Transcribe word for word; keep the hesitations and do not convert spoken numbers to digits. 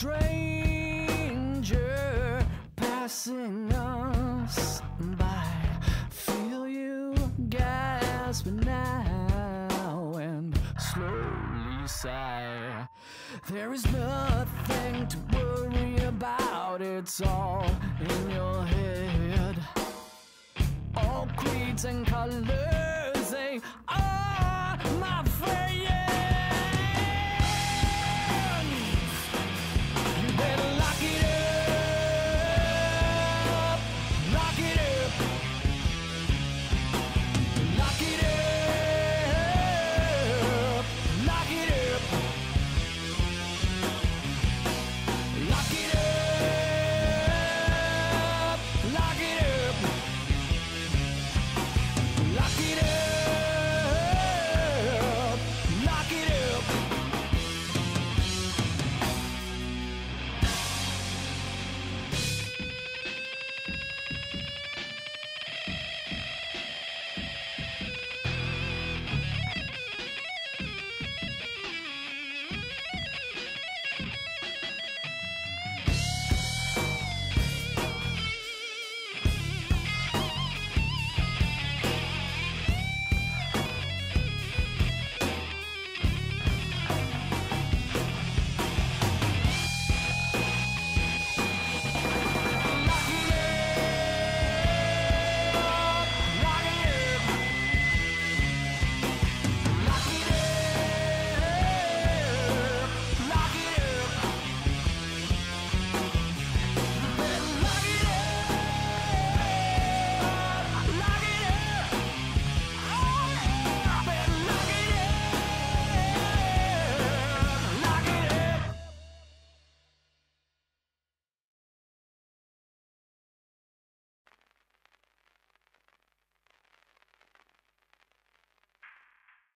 stranger passing us by. Feel you gasping now and slowly sigh. There is nothing to worry about, it's all in your head. All creeds and colors, they are